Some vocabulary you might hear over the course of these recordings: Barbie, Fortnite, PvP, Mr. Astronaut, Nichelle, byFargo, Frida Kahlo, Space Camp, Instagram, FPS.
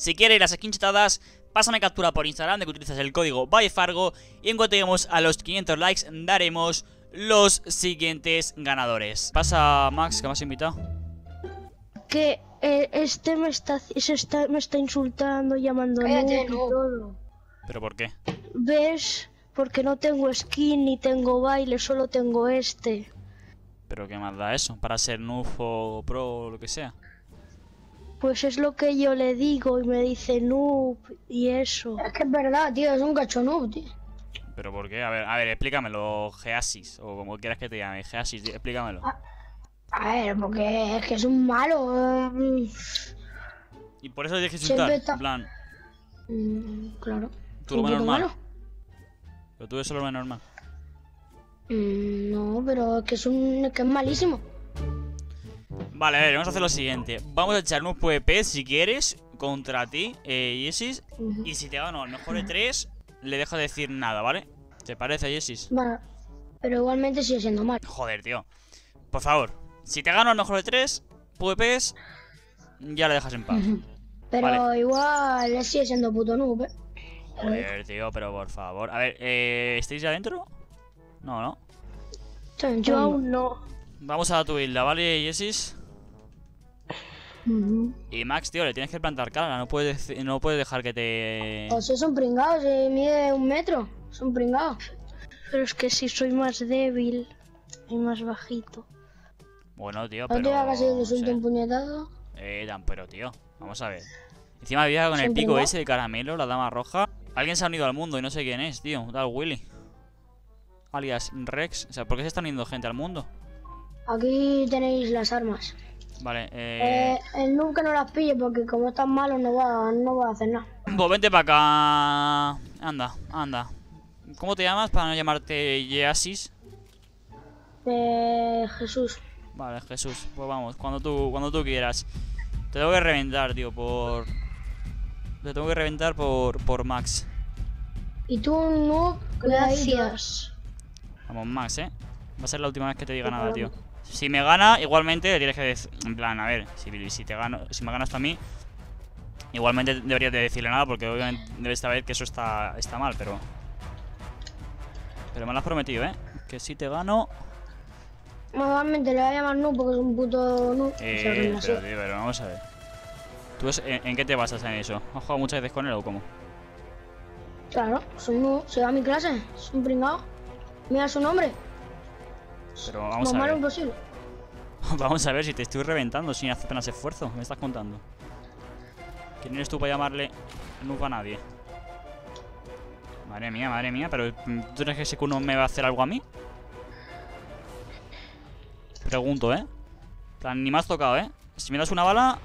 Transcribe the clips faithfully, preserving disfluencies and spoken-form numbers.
Si quieres las skins chetadas, pásame captura por Instagram de que utilizas el código byFargo y en cuanto lleguemos a los quinientos likes daremos los siguientes ganadores. Pasa, Max, que me has invitado. Que eh, este me está, se está, me está insultando, llamando y todo. ¿Pero por qué? ¿Ves? Porque no tengo skin ni tengo baile, solo tengo este. ¿Pero qué más da eso? ¿Para ser noob o pro o lo que sea? Pues es lo que yo le digo y me dice noob y eso. Es que es verdad, tío, es un cacho noob, tío. ¿Pero por qué? A ver, a ver, explícamelo, Geasis, o como quieras que te llame, Geasis, explícamelo. A, a ver, porque es que es un malo. Eh. Y por eso tienes que insultar, está... en plan... Mm, claro. ¿Tú lo ves normal? Malo. ¿Pero tú eso lo ves normal? Mm, no, pero es que es, un, que es malísimo. Vale, a ver, vamos a hacer lo siguiente. Vamos a echarnos un PvP, si quieres, contra ti, eh, Yesis. Uh -huh. Y si te gano el mejor de tres, le dejo de decir nada, ¿vale? ¿Te parece, Yesis? Bueno, pero igualmente sigue siendo mal. Joder, tío. Por favor, si te gano el mejor de tres PvPs, ya le dejas en paz. Uh -huh. Pero vale, igual le sigue siendo puto noob, ¿eh? Joder, tío, pero por favor. A ver, eh, ¿estáis ya adentro? No, ¿no? Yo aún no. Vamos a tu isla, ¿vale, Yesis? Uh-huh. Y Max, tío, le tienes que plantar cara, no puedes, no puedes dejar que te... Pues son pringados, eh, mide un metro, son pringados. Pero es que si soy más débil y más bajito. Bueno, tío, pero... ¿No te casi que suelte un puñetazo? Eh, tan pero, tío, vamos a ver. Encima viaja con el pico ese de caramelo, la dama roja. Alguien se ha unido al mundo y no sé quién es, tío. Tal Willy, alias Rex. O sea, ¿por qué se está uniendo gente al mundo? Aquí tenéis las armas. Vale, eh... eh el noob que no las pille porque como es tan malo no va, no va a hacer nada. Pues vente para acá. Anda, anda. ¿Cómo te llamas para no llamarte Yeasis? Eh... Jesús. Vale, Jesús. Pues vamos, cuando tú, cuando tú quieras. Te tengo que reventar, tío, por... Te tengo que reventar por, por Max. Y tú no, gracias. Vamos, Max, ¿eh? Va a ser la última vez que te diga sí, nada, tío. Si me gana, igualmente, tienes que decir... En plan, a ver, si, si te gano, si me ganas tú a mí, igualmente deberías de decirle nada, porque obviamente debes saber que eso está, está mal, pero... Pero me lo has prometido, ¿eh? Que si te gano... Normalmente le voy a llamar noob porque es un puto noob. Eh, pero, tío, pero vamos a ver. ¿Tú es, en, en qué te basas en eso? ¿Has jugado muchas veces con él o cómo? Claro, soy noob. Se va a mi clase, es un pringado. Mira su nombre. Pero vamos a ver. Lo malo imposible. Vamos a ver si te estoy reventando sin hacer apenas esfuerzo. Me estás contando. ¿Quién eres tú para llamarle noob a nadie? Madre mía, madre mía. Pero ¿tú crees que ese cuno me va a hacer algo a mí? Pregunto, ¿eh? Plan, ni me has tocado, ¿eh? Si me das una bala...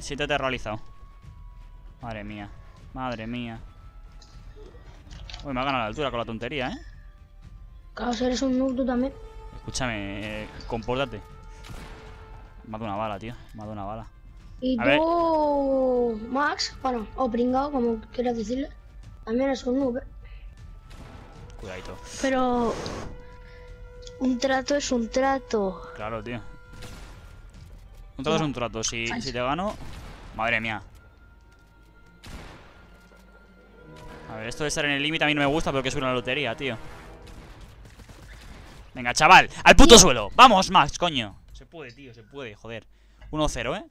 Si te he aterrorizado. Madre mía. Madre mía. Uy, me ha ganado la altura con la tontería, ¿eh? Claro, si eres un noob tú también. Escúchame, eh, compórtate. Me ha dado una bala, tío. Me ha dado una bala. Y a tú, ver... Max, bueno, o pringao, como quieras decirle. También eres un noob, ¿eh? Cuidadito. Pero... Un trato es un trato. Claro, tío. Un trato no. es un trato. Si, si te gano... Madre mía. A ver, esto de estar en el límite a mí no me gusta porque es una lotería, tío. Venga, chaval. ¡Al puto tío. suelo! ¡Vamos, Max, coño! Se puede, tío, se puede, joder. uno cero, ¿eh?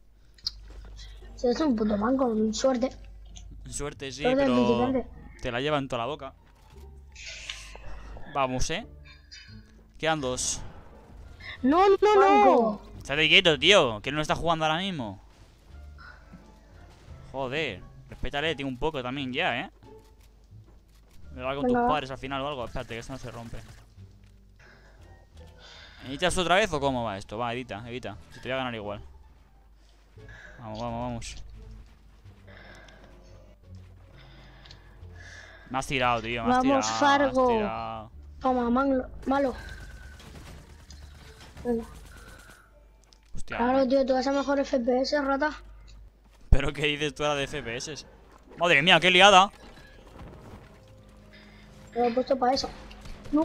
Si es un puto man con suerte. Suerte, sí, suerte pero... Te la llevan toda la boca. Vamos, ¿eh? Quedan dos. No, no, no. Estate quieto, tío. Que no está jugando ahora mismo. Joder. Respétale, tío, un poco también ya, ¿eh? Me va con Venga. tus padres al final o algo. Espérate, que esto no se rompe. ¿Editas otra vez o cómo va esto? Va, edita, edita. Si te voy a ganar igual. Vamos, vamos, vamos. Me has tirado, tío. Me has tirado. Vamos, Fargo. Toma, malo. malo. Hostia, claro, tío, tú vas a mejor F P S, rata. Pero qué dices tú ahora de F P S. Madre mía, qué liada. Lo he puesto para eso. No.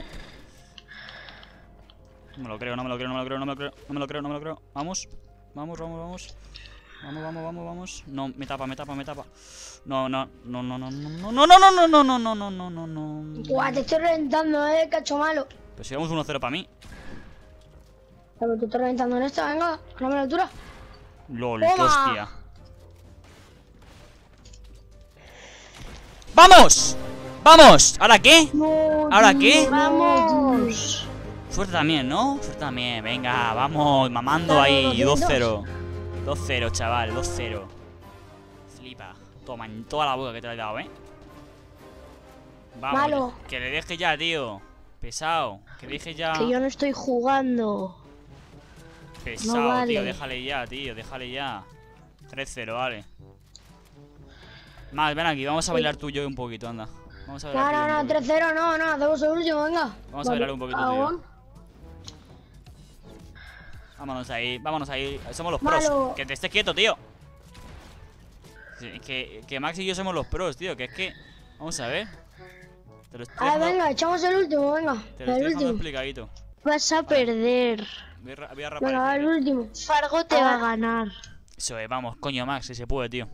No me lo creo, no me lo creo, no me lo creo, no me lo creo, no me lo creo, no me lo creo. Vamos, vamos, vamos, vamos. Vamos, vamos, vamos, vamos. No, me tapa, me tapa, me tapa. No, no, no, no, no, no, no, no, no, no, no, no, no, no, no, no, no. Guau, te estoy reventando, eh, cacho malo. Pero si vamos uno cero para mí. Pero te estoy reventando en esta, venga, no me la altura. Lol, qué hostia. ¡Vamos! ¡Vamos! ¿Ahora qué? No, ¿Ahora no, qué? ¡Vamos! Suerte también, ¿no? Suerte también, venga, vamos, mamando ahí, dos cero. dos cero, chaval, dos cero. Flipa, toma en toda la boca que te la he dado, ¿eh? Vamos, Malo. que le deje ya, tío. Pesado, que le deje ya. Que yo no estoy jugando. Pesado, no vale. tío, déjale ya, tío, déjale ya. tres cero, vale. Más, ven aquí, vamos a bailar tú y yo un poquito, anda. Vamos a bailar. No, no, no, tres cero, no, no, hacemos el último, venga. Vamos a bailar un poquito, tío. Vámonos ahí, vámonos ahí. Somos los pros. Malo. Que te estés quieto, tío. Que, que Max y yo somos los pros, tío. Que es que... Vamos a ver. Te lo estoy... Ah, dejando... venga, echamos el último, venga. Te lo el estoy último. explicadito. Vas a vale. perder. Voy a, voy a rapar venga, el, el último. Fargo te ah. va a ganar. Eso es, vamos, coño, Max, si se puede, tío.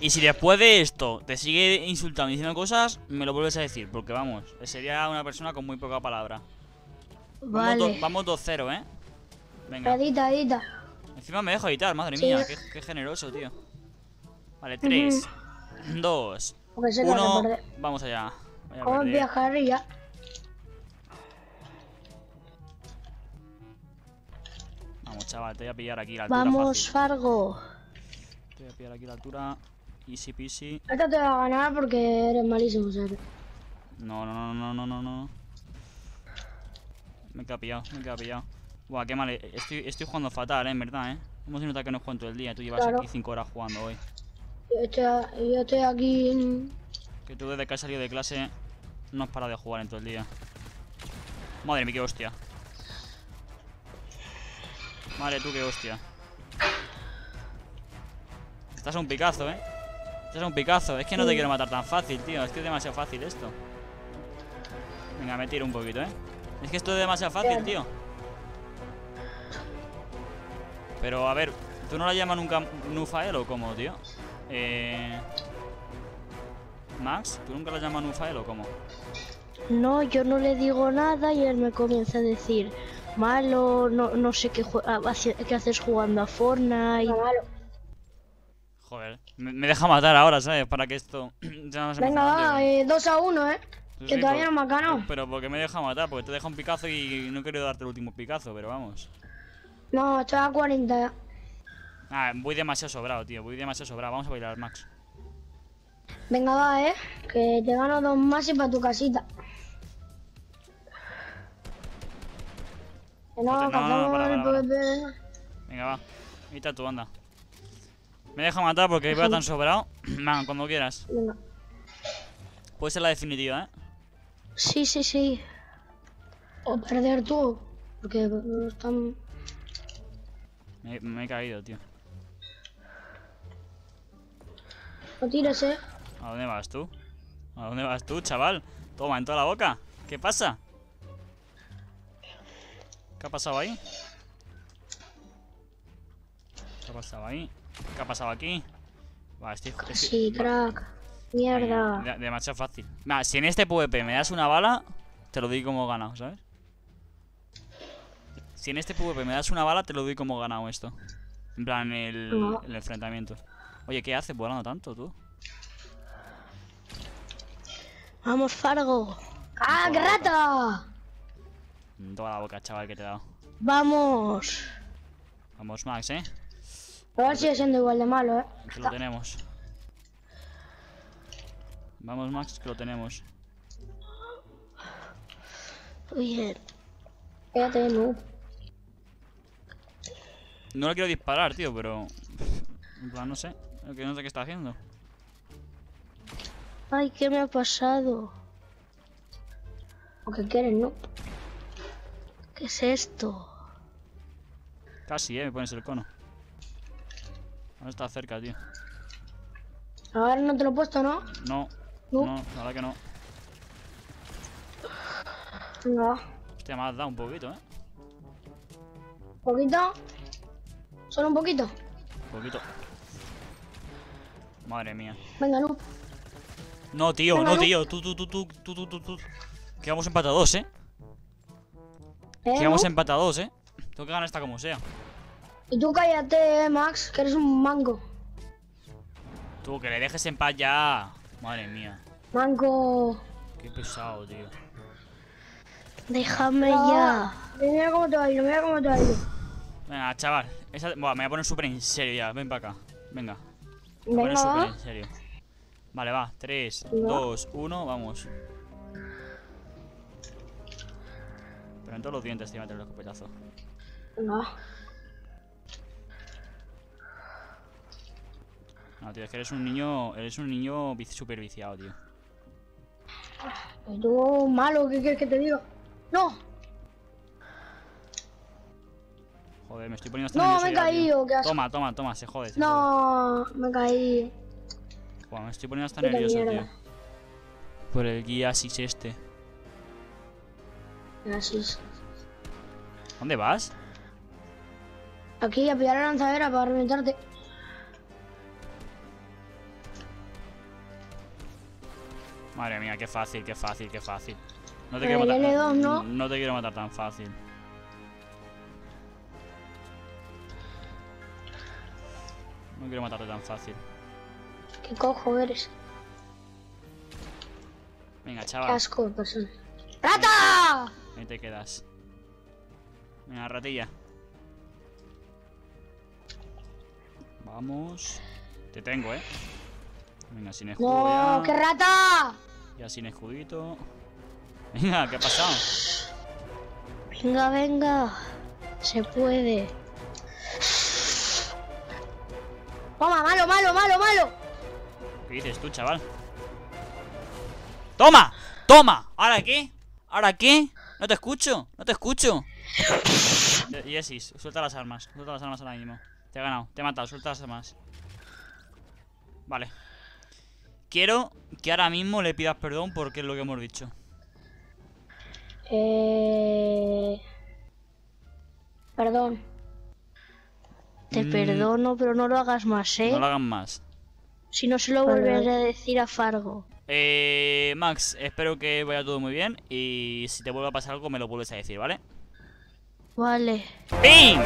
Y si después de esto te sigue insultando y diciendo cosas, me lo vuelves a decir. Porque vamos, sería una persona con muy poca palabra. Vale. Vamos dos cero, eh. Venga. Edita, edita. Encima me dejo editar, madre sí. mía, qué, qué generoso, tío. Vale, tres, uh-huh. dos, uno, vamos allá. Vamos a viajar y ya. Vamos, chaval, te voy a pillar aquí la altura. Vamos, fácil. Fargo. Te voy a pillar aquí la altura. Easy peasy. Esta te va a ganar porque eres malísimo, ¿sabes? No, no, no, no, no, no. Me he quedado pillado, me he quedado pillado. Buah, qué mal, estoy, estoy jugando fatal, ¿eh? En verdad, ¿eh? ¿Cómo se nota que no juego todo el día? Tú llevas claro. aquí cinco horas jugando hoy. Yo estoy, yo estoy aquí en... Que tú desde que has salido de clase no has parado de jugar en todo el día. Madre mía, qué hostia. Vale, tú qué hostia. Estás a un picazo, ¿eh? Estás a un picazo. Es que no te quiero matar tan fácil, tío. Es que es demasiado fácil esto. Venga, me tiro un poquito, ¿eh? Es que esto es demasiado fácil, tío. Pero a ver, ¿tú no la llamas nunca Nufael o cómo, tío? Eh... Max, ¿tú nunca la llamas Nufael o cómo? No, yo no le digo nada y él me comienza a decir malo, no, no sé qué, qué haces jugando a Fortnite. No, malo. Joder, me, me deja matar ahora, ¿sabes? Para que esto... ya Venga, va, eh, dos a uno, ¿eh? Que sí, todavía por, no me ha ganado. Pero porque me deja matar, porque te deja un picazo y no quiero darte el último picazo, pero vamos. No, estoy a cuarenta. Ah, voy demasiado sobrado, tío. Voy demasiado sobrado. Vamos a bailar, Max. Venga, va, eh. Que te gano dos más y para tu casita. Que no, no, te... no, no, no, para, para, para. Venga, va. Evita tu anda. Me deja matar porque voy tan sobrado. Man, cuando quieras. Venga. Puede ser la definitiva, eh. Sí, sí, sí. O perder tú. Porque no están... Me, me he caído, tío. No tires, eh. ¿A dónde vas tú? ¿A dónde vas tú, chaval? Toma, en toda la boca. ¿Qué pasa? ¿Qué ha pasado ahí? ¿Qué ha pasado ahí? ¿Qué ha pasado aquí? Va, estoy... Sí, crack. Mierda. Ay, demasiado fácil. Nah, si en este PvP me das una bala, te lo doy como ganado, ¿sabes? Si en este PvP me das una bala, te lo doy como ganado esto. En plan, el, no. el enfrentamiento. Oye, ¿qué haces volando tanto, tú? ¡Vamos, Fargo! ¡Ah, qué rata! En toda la boca, chaval, que te he dado. ¡Vamos! Vamos, Max, ¿eh? Ahora sigue siendo igual de malo, ¿eh? Que lo tenemos. Vamos, Max, que lo tenemos. Bien. Quédate, no. No le quiero disparar, tío, pero... En plan, no sé. No sé qué está haciendo. Ay, ¿qué me ha pasado? ¿O qué quieren, no? ¿Qué es esto? Casi, eh, me pones el cono. Ahora está cerca, tío. Ahora no te lo he puesto, ¿no? No, no, no, la verdad que no. No. Hostia, me has dado un poquito, eh. ¿Un poquito? ¿Solo un poquito? poquito. Madre mía. Venga, no. No, tío, Venga, no, tío. No. Tú, tú, tú, tú, tú, tú, tú, tú. Quedamos empatados, eh. eh Quedamos no. empatados, eh. Tengo que ganar esta como sea. Y tú cállate, eh, Max, que eres un mango. Tú, que le dejes en paz ya. Madre mía. Mango. Qué pesado, tío. Déjame no. ya. Mira cómo te bailo, mira cómo te bailo. Venga, chaval. Esa... Buah, me voy a poner súper en serio ya. Ven para acá. Venga. Me voy a poner súper en serio. Vale, va. tres, dos, uno, vamos. Pero en todos los dientes te iba a meter el escopetazo. No. No, tío, es que eres un niño. Eres un niño súper viciado, tío. Yo malo, ¿qué quieres que te diga? ¡No! Joder, me estoy poniendo hasta nervioso. No, me he caído, ¿qué haces? Toma, toma, toma, se jode. Se no, jode. me caí. Joder, me estoy poniendo hasta nervioso, tío. Por el guía Sis este. Gracias. ¿Dónde vas? Aquí, a pillar la lanzadera para reventarte. Madre mía, qué fácil, qué fácil, qué fácil. No te, quiero matar, L dos, ¿no? no te quiero matar tan fácil. No quiero matarte tan fácil. ¿Qué cojo eres? Venga, chaval. Qué asco, persona. ¡Rata! Ahí te quedas. Venga, ratilla. Vamos. Te tengo, eh. Venga, sin escudo. ¡No, ya. qué rata! Ya sin escudito. Venga, ¿qué ha pasado? Venga, venga. Se puede. Toma, malo, malo, malo, malo. ¿Qué dices tú, chaval? ¡Toma! ¡Toma! ¿Ahora qué? ¿Ahora qué? No te escucho, no te escucho. Yesis, suelta las armas. Suelta las armas ahora mismo. Te he ganado, te he matado, suelta las armas. Vale. Quiero que ahora mismo le pidas perdón porque es lo que hemos dicho. Eh... Perdón. Te mm. perdono, pero no lo hagas más, ¿eh? No lo hagas más. Si no se lo volveré a decir a Fargo. Eh... Max, espero que vaya todo muy bien. Y si te vuelve a pasar algo me lo vuelves a decir, ¿vale? Vale. ¡Ping!